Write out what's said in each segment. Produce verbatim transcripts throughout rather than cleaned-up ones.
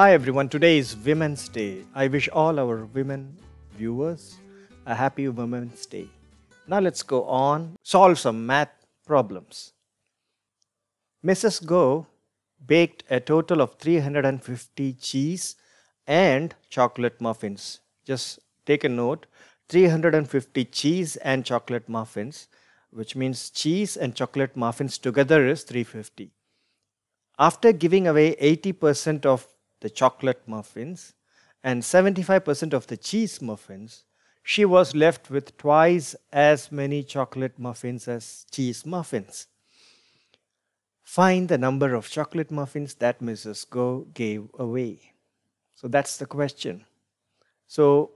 Hi everyone, today is Women's Day. I wish all our women viewers a happy Women's Day. Now let's go on, solve some math problems. Missus Goh baked a total of three hundred fifty cheese and chocolate muffins. Just take a note, three hundred fifty cheese and chocolate muffins, which means cheese and chocolate muffins together is three hundred fifty. After giving away eighty percent of the chocolate muffins and seventy-five percent of the cheese muffins, she was left with twice as many chocolate muffins as cheese muffins. Find the number of chocolate muffins that Missus Goh gave away. So that's the question. So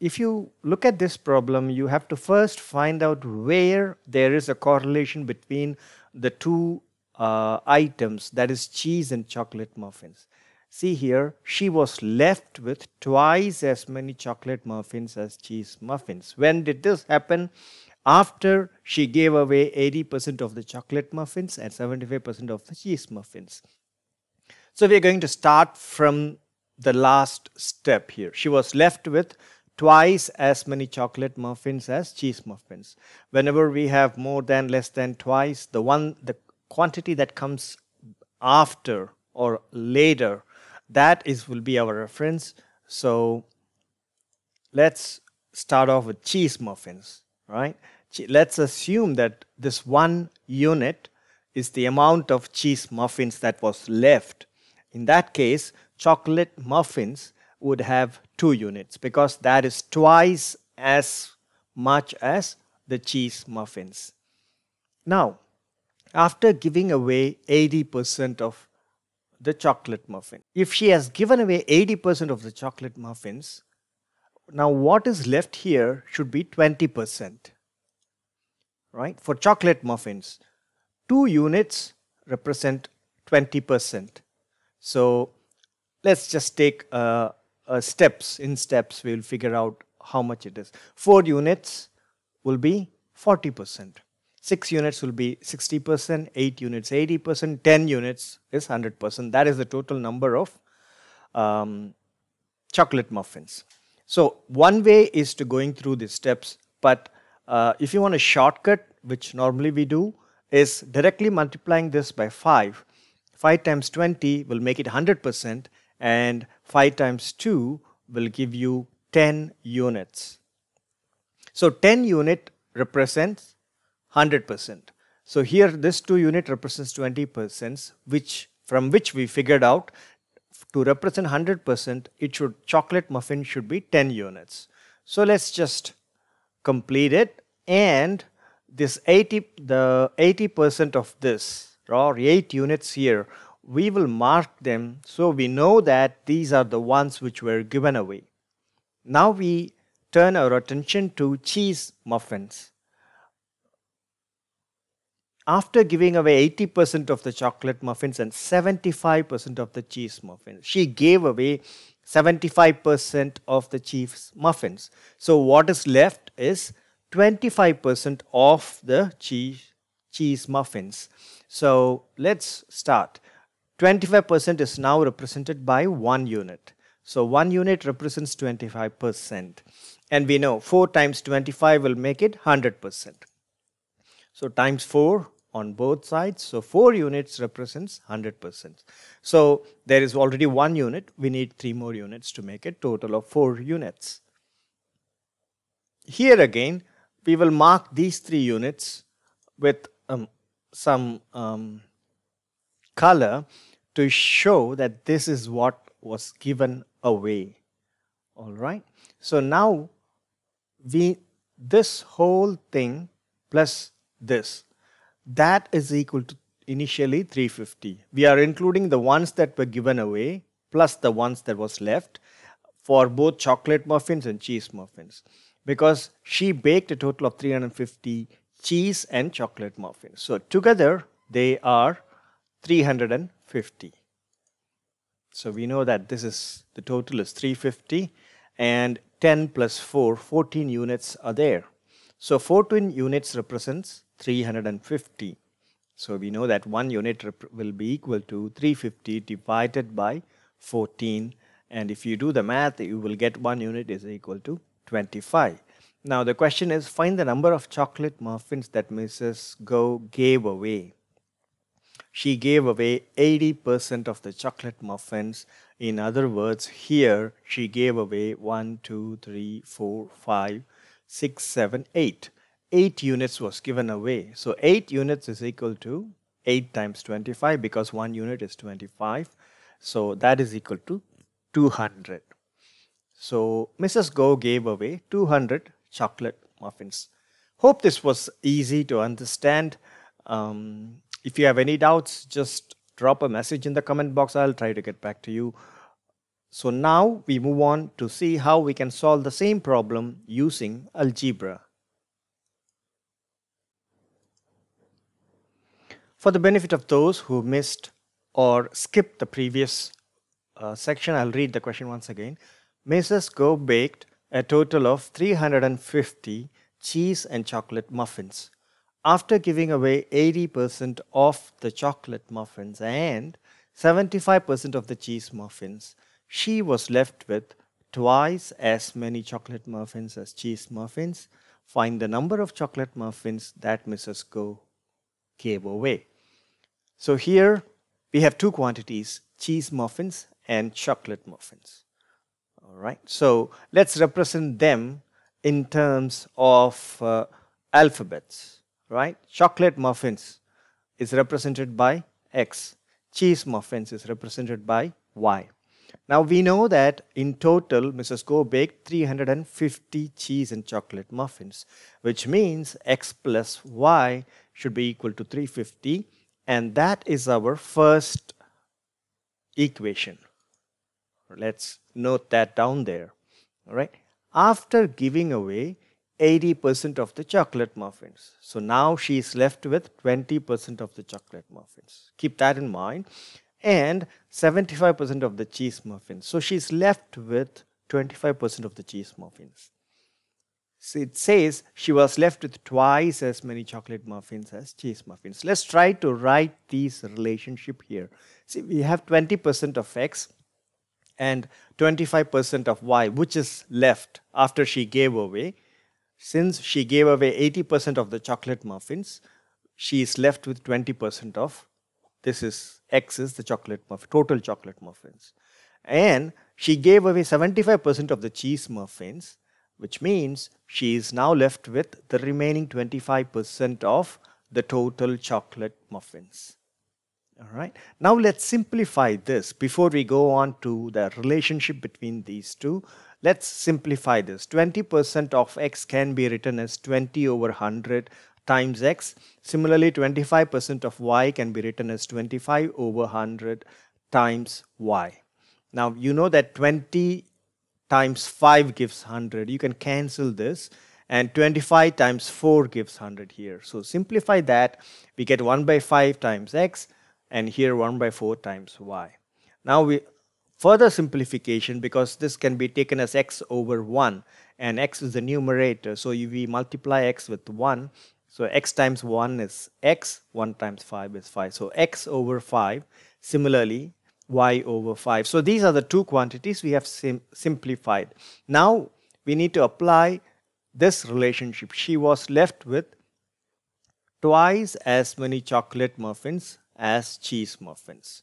if you look at this problem, you have to first find out where there is a correlation between the two uh, items, that is cheese and chocolate muffins. See here, she was left with twice as many chocolate muffins as cheese muffins. When did this happen? After she gave away eighty percent of the chocolate muffins and seventy-five percent of the cheese muffins. So we are going to start from the last step here. She was left with twice as many chocolate muffins as cheese muffins. Whenever we have more than, less than, twice, the one, the quantity that comes after or later, that is will be our reference. So let's start off with cheese muffins, right? Let's assume that this one unit is the amount of cheese muffins that was left. In that case, chocolate muffins would have two units because that is twice as much as the cheese muffins. Now, after giving away eighty percent of the chocolate muffin, if she has given away eighty percent of the chocolate muffins, now what is left here should be twenty percent, right? For chocolate muffins, two units represent twenty percent. So let's just take uh, uh, steps. In steps, we will figure out how much it is. Four units will be forty percent. Six units will be sixty percent, eight units eighty percent, ten units is one hundred percent. That is the total number of um, chocolate muffins. So one way is to going through these steps, but uh, if you want a shortcut, which normally we do, is directly multiplying this by five. five times twenty will make it one hundred percent, and five times two will give you ten units. So ten unit represents one hundred percent. So here this two unit represents twenty percent, which from which we figured out to represent one hundred percent, it should, chocolate muffin should be ten units. So let's just complete it, and this eighty the eighty percent of this, or eight units here, we will mark them so we know that these are the ones which were given away. Now we turn our attention to cheese muffins. After giving away eighty percent of the chocolate muffins and seventy-five percent of the cheese muffins, she gave away seventy-five percent of the cheese muffins. So what is left is twenty-five percent of the cheese, cheese muffins. So let's start. twenty-five percent is now represented by one unit. So one unit represents twenty-five percent. And we know four times twenty-five will make it one hundred percent. So times four on both sides. So four units represents one hundred percent. So there is already one unit. We need three more units to make a total of four units. Here again, we will mark these three units with um, some um, color to show that this is what was given away. All right. So now we this whole thing plus this, that is equal to initially three hundred fifty. We are including the ones that were given away plus the ones that was left for both chocolate muffins and cheese muffins, because she baked a total of three hundred fifty cheese and chocolate muffins. So together they are three hundred fifty. So we know that this is the total is three hundred fifty, and ten plus four, fourteen units are there. So fourteen units represents three hundred fifty. So we know that one unit will be equal to three hundred fifty divided by fourteen. And if you do the math, you will get one unit is equal to twenty-five. Now the question is, find the number of chocolate muffins that Missus Goh gave away. She gave away eighty percent of the chocolate muffins. In other words, here she gave away one, two, three, four, five, six, seven, eight. eight units was given away. So eight units is equal to eight times twenty-five, because one unit is twenty-five. So that is equal to two hundred. So Missus Goh gave away two hundred chocolate muffins. Hope this was easy to understand. Um, if you have any doubts, just drop a message in the comment box. I'll try to get back to you. So now we move on to see how we can solve the same problem using algebra. For the benefit of those who missed or skipped the previous uh, section, I'll read the question once again. Missus Goh baked a total of three hundred fifty cheese and chocolate muffins. After giving away eighty percent of the chocolate muffins and seventy-five percent of the cheese muffins, she was left with twice as many chocolate muffins as cheese muffins. Find the number of chocolate muffins that Missus Goh gave away. So here we have two quantities, cheese muffins and chocolate muffins. All right, so let's represent them in terms of uh, alphabets. Right, chocolate muffins is represented by X, cheese muffins is represented by Y. Now we know that in total Missus Goh baked three hundred fifty cheese and chocolate muffins, which means X plus Y should be equal to three hundred fifty, and that is our first equation. Let's note that down there. All right, after giving away eighty percent of the chocolate muffins. So now she is left with twenty percent of the chocolate muffins. Keep that in mind. And seventy-five percent of the cheese muffins. So she's left with twenty-five percent of the cheese muffins. So it says she was left with twice as many chocolate muffins as cheese muffins. Let's try to write this relationship here. See, we have twenty percent of X and twenty-five percent of Y, which is left after she gave away. Since she gave away eighty percent of the chocolate muffins, she is left with twenty percent of, this is X is the chocolate muffin, total chocolate muffins. And she gave away seventy-five percent of the cheese muffins, which means she is now left with the remaining twenty-five percent of the total chocolate muffins. All right. Now let's simplify this before we go on to the relationship between these two. Let's simplify this. twenty percent of X can be written as twenty over one hundred times X. Similarly, twenty-five percent of Y can be written as twenty-five over one hundred times Y. Now, you know that twenty times five gives one hundred. You can cancel this. And twenty-five times four gives one hundred here. So, simplify that. We get one by five times X. And here one by four times Y. Now, we... Further simplification, because this can be taken as X over one, and X is the numerator, so we multiply X with one. So X times one is X, one times five is five. So X over five, similarly Y over five. So these are the two quantities we have sim simplified. Now we need to apply this relationship. She was left with twice as many chocolate muffins as cheese muffins.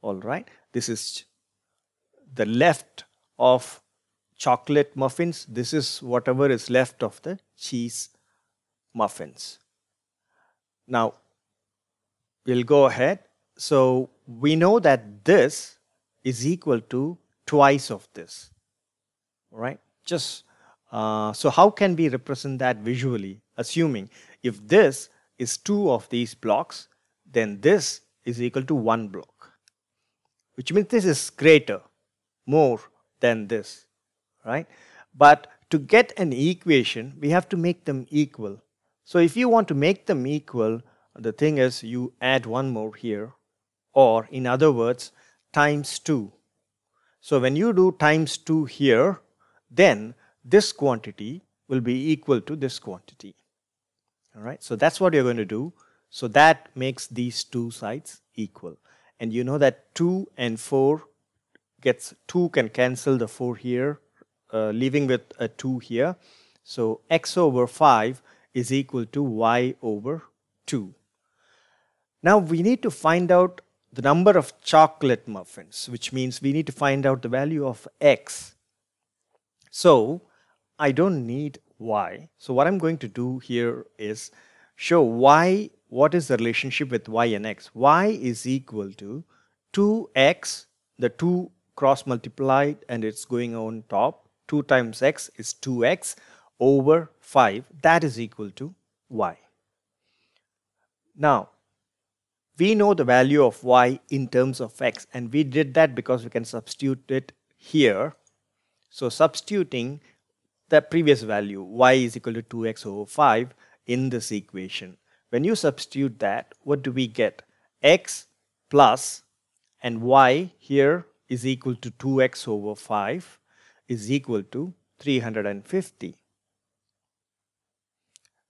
All right, this is the left of chocolate muffins. This is whatever is left of the cheese muffins. Now we'll go ahead. So we know that this is equal to twice of this, right? Just uh, so how can we represent that visually? Assuming if this is two of these blocks, then this is equal to one block, which means this is greater, more than this, right? But to get an equation, we have to make them equal. So if you want to make them equal, the thing is you add one more here, or in other words, times two. So when you do times two here, then this quantity will be equal to this quantity. All right, so that's what you're going to do. So that makes these two sides equal. And you know that two and four gets two can cancel the four here, uh, leaving with a two here. So x over five is equal to y over two. Now we need to find out the number of chocolate muffins, which means we need to find out the value of x. So I don't need y. So what I'm going to do here is show y, what is the relationship with y and x. Y is equal to two x, the two cross multiplied and it's going on top. two times x is two x over five. That is equal to y. Now, we know the value of y in terms of x, and we did that because we can substitute it here. So substituting the previous value, y is equal to two x over five, in this equation. When you substitute that, what do we get? X plus, and y here is equal to two x over five is equal to three hundred fifty.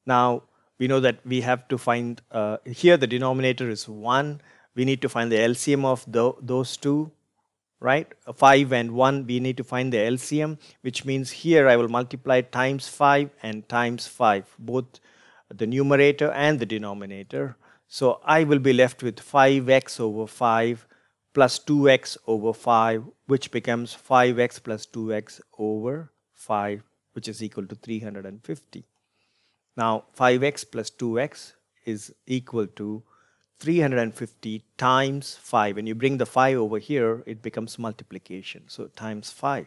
Now, we know that we have to find, uh, here the denominator is one. We need to find the L C M of the, those two, right? five and one, we need to find the L C M, which means here I will multiply times five and times five, both the numerator and the denominator. So I will be left with five x over five plus two x over five, which becomes five x plus two x over five, which is equal to three hundred fifty. Now five x plus two x is equal to three hundred fifty times five. When you bring the five over here, it becomes multiplication. So times five.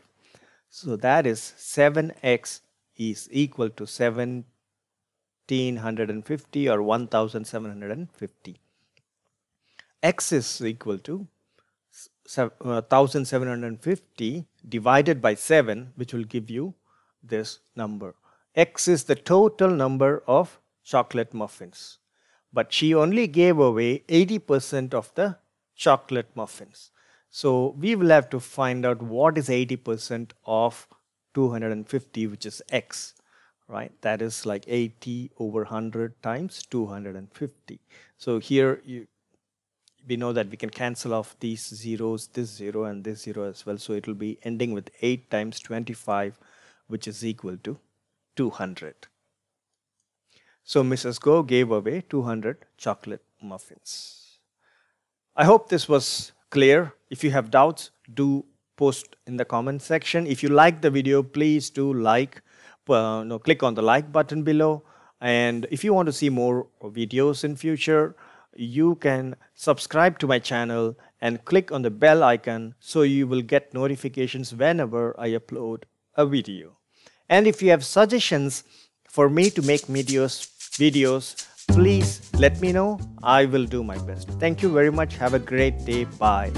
So that is seven x is equal to seven. one thousand seven hundred fifty or one thousand seven hundred fifty. X is equal to one thousand seven hundred fifty divided by seven, which will give you this number. X is the total number of chocolate muffins, but she only gave away eighty percent of the chocolate muffins. So we will have to find out what is eighty percent of two hundred fifty, which is x. Right, that is like eighty over one hundred times two hundred fifty. So here you, we know that we can cancel off these zeros, this zero and this zero as well. So it will be ending with eight times twenty-five, which is equal to two hundred. So Missus Goh gave away two hundred chocolate muffins. I hope this was clear. If you have doubts, do post in the comment section. If you like the video, please do like. Uh, no, click on the like button below, and if you want to see more videos in future, you can subscribe to my channel and click on the bell icon so you will get notifications whenever I upload a video. And if you have suggestions for me to make videos, videos, please let me know. I will do my best. Thank you very much. Have a great day. Bye.